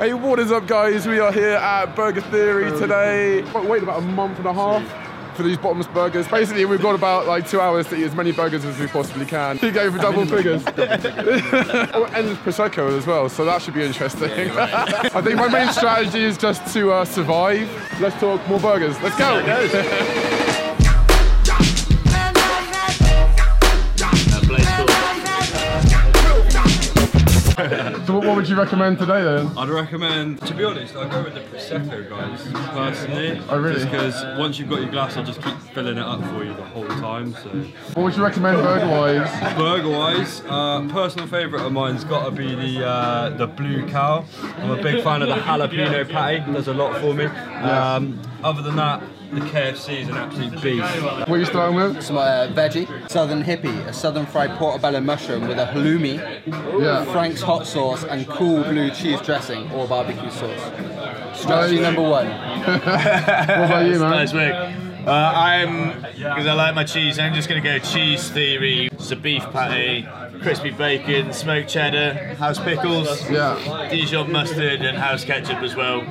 Hey, what is up, guys? We are here at Burger Theory today. Wait about a month and a half for these bottomless burgers. Basically, we've got about like 2 hours to eat as many burgers as we possibly can. Keep going for double figures. And Prosecco as well, so that should be interesting. Yeah, right. I think my main strategy is just to survive. Let's talk more burgers. Let's go. So what would you recommend today then? I'd recommend, to be honest, I'd go with the Prosecco, guys, personally. Oh really? Just because once you've got your glass, I'll just keep filling it up for you the whole time, so. What would you recommend burger-wise? Burger-wise, personal favourite of mine's got to be the Blue Cow. I'm a big fan of the jalapeno patty, does a lot for me. Yeah. Other than that, the KFC is an absolute beast. What are you starting with? It's my veggie, southern hippie, a southern fried portobello mushroom with a halloumi, Frank's hot sauce and cool blue cheese dressing or barbecue sauce. Strategy #1. What about you, man? Nice week. Because I like my cheese, I'm just going to go cheese theory. It's a beef patty, crispy bacon, smoked cheddar, house pickles, Dijon mustard and house ketchup as well.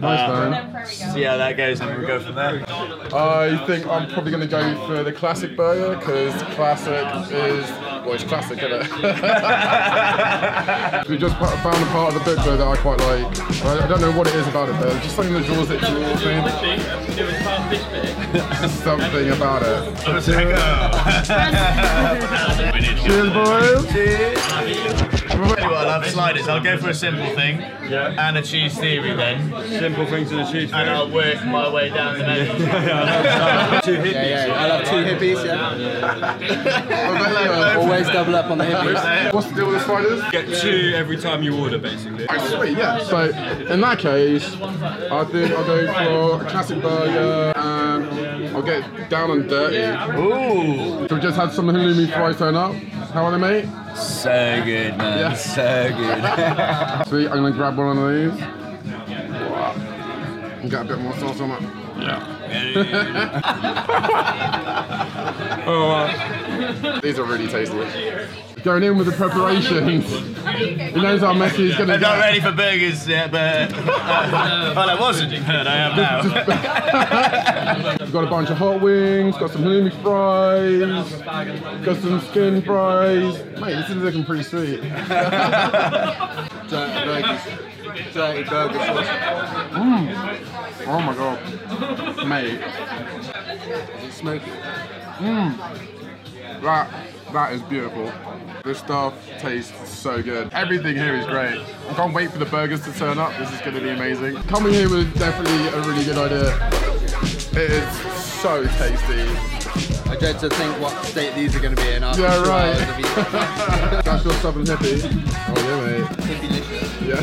Nice, see how that goes and we'll go from there. I think I'm probably going to go for the classic burger because classic is, well, it's classic, isn't it? We just found a part of the burger that I quite like. I don't know what it is about it, but it's just something that draws it to me. Something about it. Cheers, boys. Cheers. Well, I'll have sliders. I'll go for a simple thing and a cheese theory then. Simple things and a cheese theory. And I'll work my way down the menu. Two hippies. I love two hippies, Always double up on the hippies. What's the deal with the sliders? Get two every time you order, basically. Oh, sweet, yeah. So, in that case, I think I'll go for a classic burger and I'll get down and dirty. Ooh! So we just had some halloumi fries turn up. How are they, mate? So good, man. Yeah. So good. Sweet, I'm gonna grab one of these. Wow. And get a bit more sauce on it. Yeah. These are really tasty. Going in with the preparations. He knows how messy he's going to get. I'm not ready for burgers yet, but... well, I wasn't, but I am now. We've got a bunch of hot wings, got some halloumi fries, got some skin fries. Mate, this is looking pretty sweet. Dirty burger sauce. Oh my god. Mate. Is it smoky? That is beautiful. This stuff tastes so good. Everything here is great. I can't wait for the burgers to turn up. This is going to be amazing. Coming here was definitely a really good idea. It is so tasty. I dread to think what state these are going to be in after 2 hours of eating. That's your southern hippie. Oh yeah, mate. Hippie delicious. Yeah.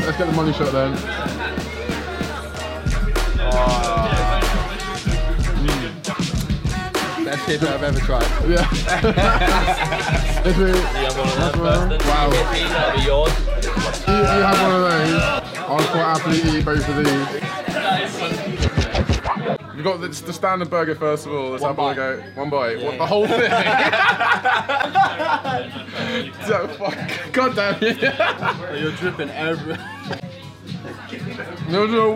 Let's get the money shot then. Best hit I've ever tried. Yeah. Wow. You have one of those. I'll quite happily eat both of these. We've got the standard burger first of all. Let's have a go. One bite. Yeah. What, the whole thing? So, fuck. God damn it. You're dripping everywhere. No, no,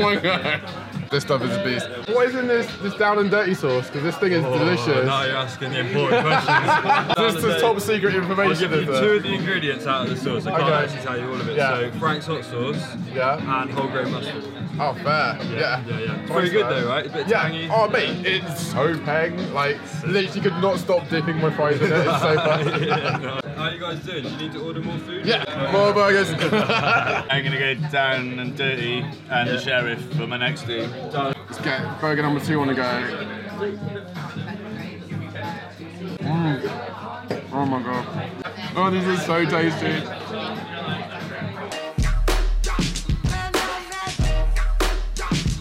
my God. This stuff is a beast. What is in this down and dirty sauce? Because this thing is delicious. Now you're asking the important questions. This is top secret information. Well, two of the ingredients out of the sauce. I can't actually tell you all of it. Yeah. So Frank's hot sauce and whole grain mustard. Oh, fair. Yeah. It's very good though, right? It's a bit tangy. Oh, mate, it's so peng. Like, literally could not stop dipping my fries in it. It's so fun. How are you guys doing? Do you need to order more food? Yeah, more burgers. I'm going to go down and dirty and the sheriff for my next day. Let's get burger #2 on the go. Oh my god. Oh, this is so tasty.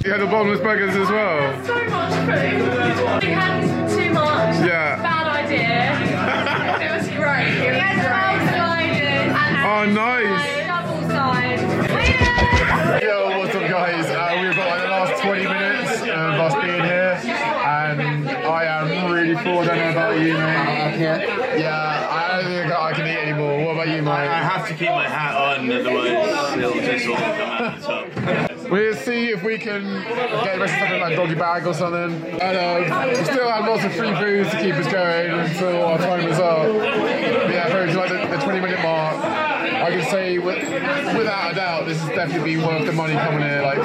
You had the bottomless burgers as well. So much food. We had too much. Yeah. Bad idea. It was great. We had 12 sliders. Oh, nice. Yo, what's up, guys? We've got like the last 20 minutes of us being here, and I am really full. I don't know about you, mate. Yeah, I don't think I can eat anymore. What about you, mate? I have to keep my hat. hat on, otherwise it'll just all come out the top. We'll see if we can get the rest of something like doggy bag or something. And we still have lots of free foods to keep us going until our time is up. But yeah, very like the 20-minute mark. I can say without a doubt, this has definitely been worth the money coming here. Like,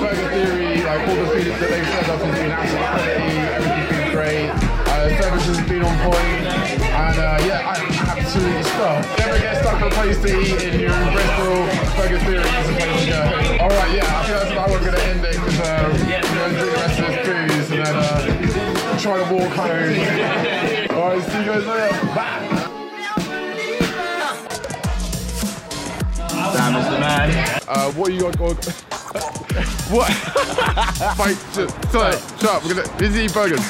Burger Theory, like all the food that they've set up has been absolutely quality, everything's been great, service has been on point, and yeah, I'm absolutely stuffed. Never get stuck on a place to eat if you're in Bristol, Burger Theory is a place to go. Alright, yeah, I think that's about where I'm going to end it, because we're going to do the rest of this booze and then try to walk home. Alright, see you guys later. Bye! Sam is the man. What are you going to... What? Wait, sorry, shut up, we're going to... Is he eating burgers?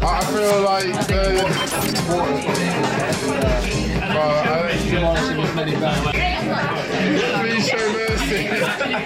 I feel like... I don't... Please show mercy.